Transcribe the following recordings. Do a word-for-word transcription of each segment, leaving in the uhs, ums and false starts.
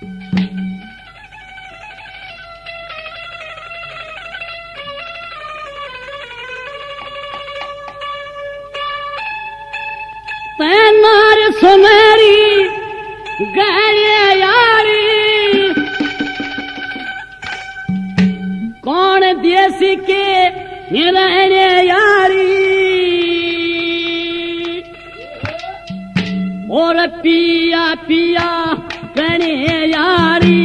पैनार सुमेरी गए यारी कौन देसी के रहने यारी और पिया पिया कहने यारी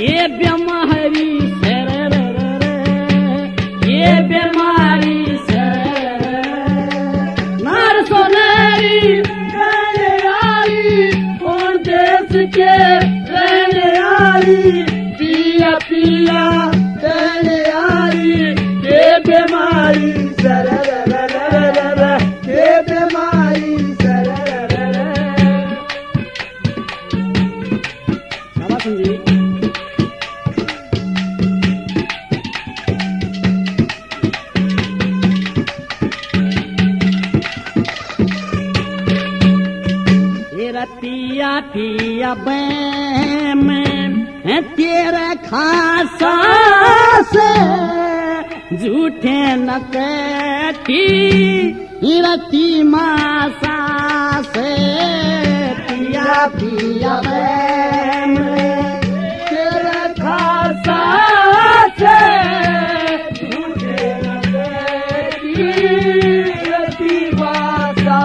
ये बेमारी ये बेमारी के रहने आई पिया पिया रहने आई के बीमारी सर पिया पिया बैम है तेरा खासा से झूठे न कहती इरती मासा से पिया पिया बैम तेरा खासा से झूठे न कहती इरती मासा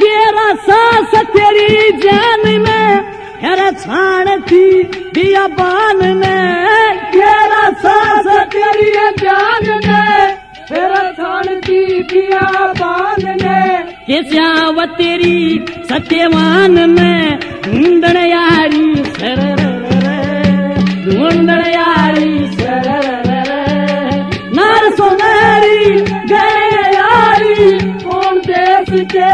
केरा सास तेरी जान में हेरा छाण थी दिया बान में केरा सास तेरी जान में हेरा छाण थी दिया बान में केसाव तेरी सत्यवान में ढूंढण यारी सर ढूंढण यारी सर नार सोनारी गए यारी कौन देश के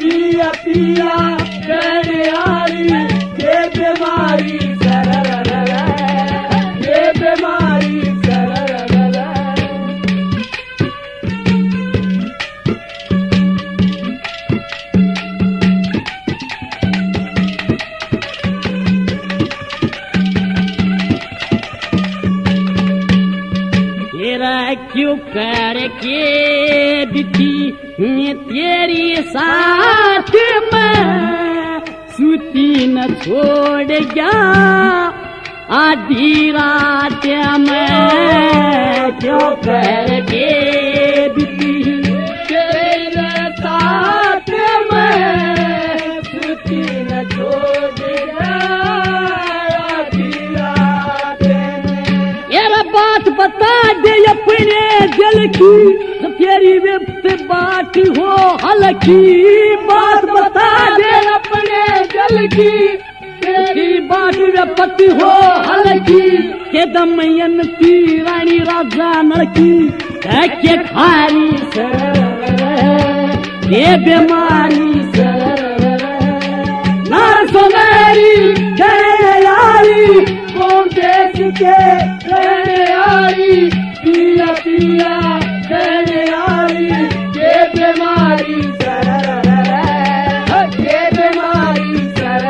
पिया पिया कहने आई ये बीमारी सर ये बीमारी सर तेरा क्यों करके बिती तेरी साथ में सूती न छोड़ गया आधी रात में क्यों करके तेरी साथ में सूती न छोड़ गया आधी रात में यार बात बता दे अपने दिल की तेरी व्यक्त बात हो हल्की बात बता दे अपने दिल की तेरी बात व्यपति हो हल्की के दमयन की रानी राजा नरकी के खारी सर ये बीमारी सर नार सुमेरी कहने यारी कौन देश के कहने यारी पिया पिया कहने आई ये बीमारी सर ये बीमारी सर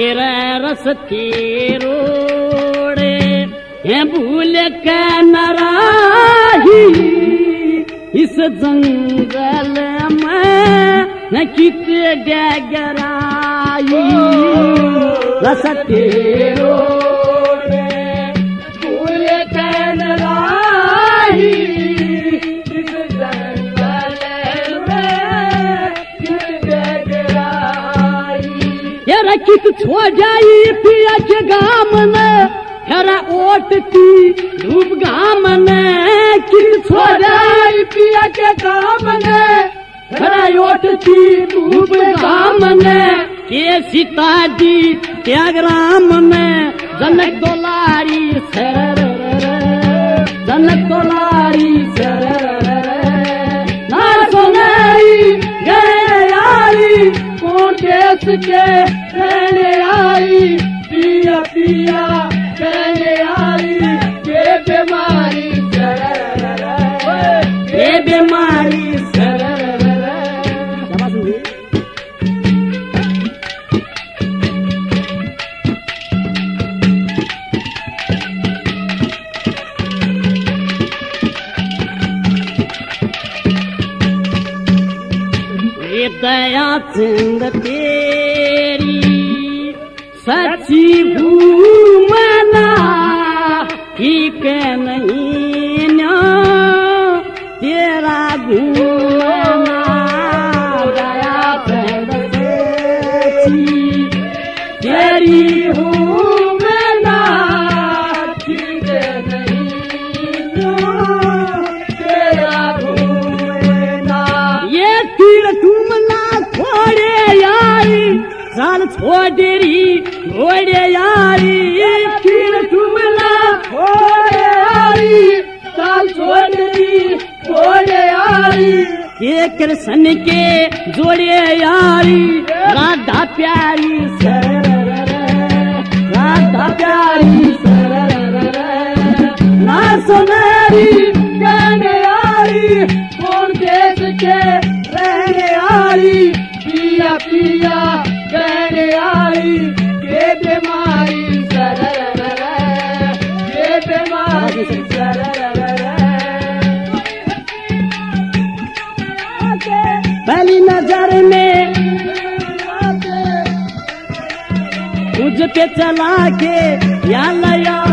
तेरा रस तेरोड़े ये भूल के नारा इस जंगल में न किते डगराई रस तेरो फूल तनराई इस जंगल में डगराई यार कित छो जाई पिया के गाम में हेरा ओटती धूप घाम ने कित छो जाई पिया के काम ने हेरा ओटती धूप घाम ने के सीता जी त्यागराम में जनक दुलारी सर जनक दुलारी सर नार सुनाई गए यारी कौन बरस के मैंने आई पिया पिया मैंने आई ये बीमारी ये बीमारी दया सिंह तेरी सची भूमना ठीक नहीं ना तेरा भूमना दया सिंह तेरी तेरी भूमना ठीक नहीं ना तेरा भूमना ये तीर तुम साल छोड़ेरी छोड़े यारी फिर तुम ना छोड़े यारी साल छोड़ेरी छोड़े यारी ये कृष्ण के जोड़े यारी राधा प्यारी राधा प्यारी ना सुनारी कहने यारी कौन देश के रहने यारी पिया पिया कहने आई ये बीमारी सर ये बीमारी सर पहली नजर में तुझ पे चला के या लया